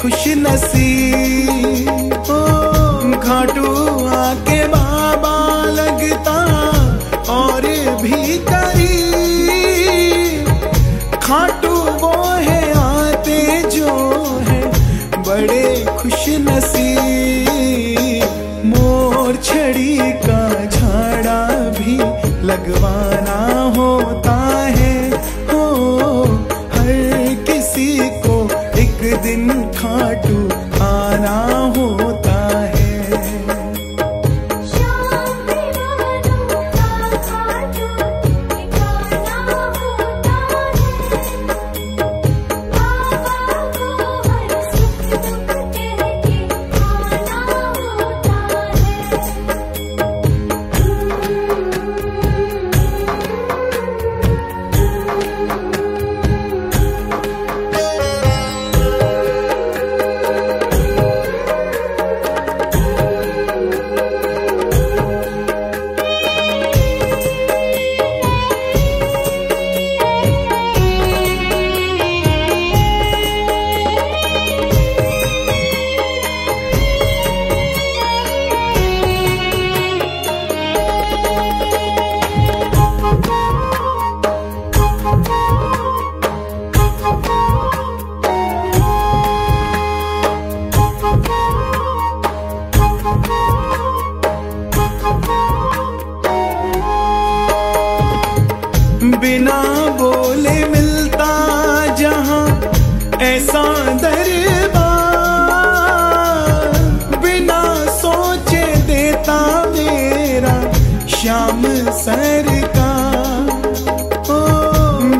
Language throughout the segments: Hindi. खुश नसीब ओ खाटू आके बाबा लगता और भी करीब। खाटू वो है आते जो है बड़े खुश नसीब। मोर छड़ी का झाड़ा भी लगवाना होता है हो, हर किसी को एक दिन खाटू आना होता है। श्याम दीवानों का खाटू ठिकाना होता है, बाबा को हर सुख दुख कह के आना होता है। बिना बोले मिलता जहां ऐसा दरबार, बिना सोचे देता मेरा श्याम सरकार। ओ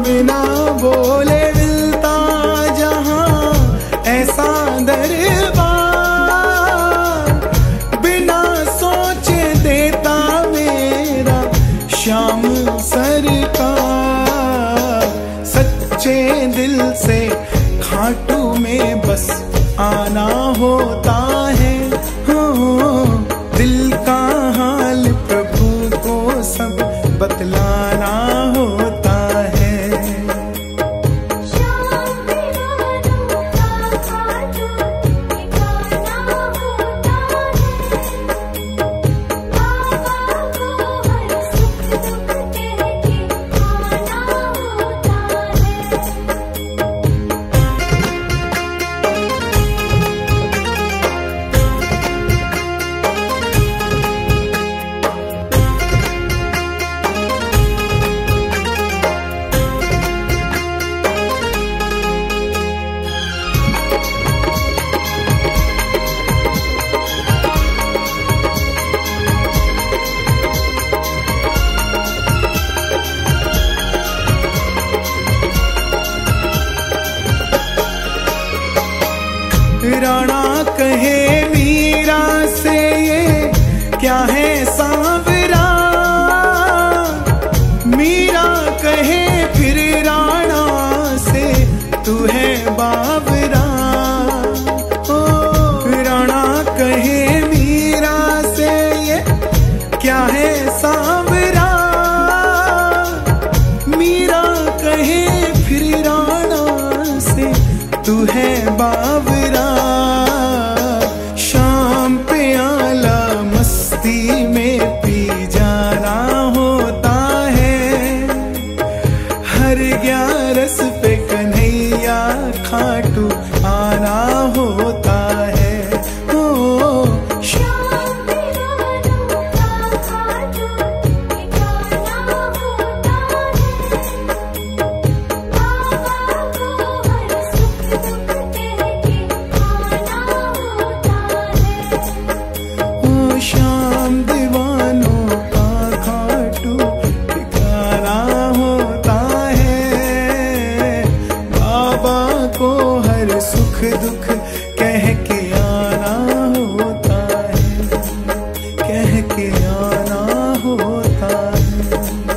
बिना बोले मिलता जहां ऐसा दरबार, बिना सोचे देता मेरा श्याम सरकार। सच्चे दिल से खाटू में बस आना होता है हो, दिल का हाल प्रभु को सब बतलाना होता है। श्याम दीवानों का खाटू ठिकाना होता है, बाबा को हर सुख दुख कह के आना होता है। राणा कहे मीरा से ये क्या है सांवरा, मीरा कहे फिर राणा से तू है बावरा। ओ राणा कहे मीरा से ये क्या है सांवरा, मीरा कहे फिर राणा से तू है बावरा। ग्यारस पे कन्हैया खाटू आना होता है ओ। श्याम दीवानों का खाटू ठिकाना होता है, बाबा को हर सुख दुख कह के आना होता है। ओ श्याम दीवानों का खाटू ठिकाना होता है, बाबा को हर सुख दुख कह के आना होता है, कह के आना होता है।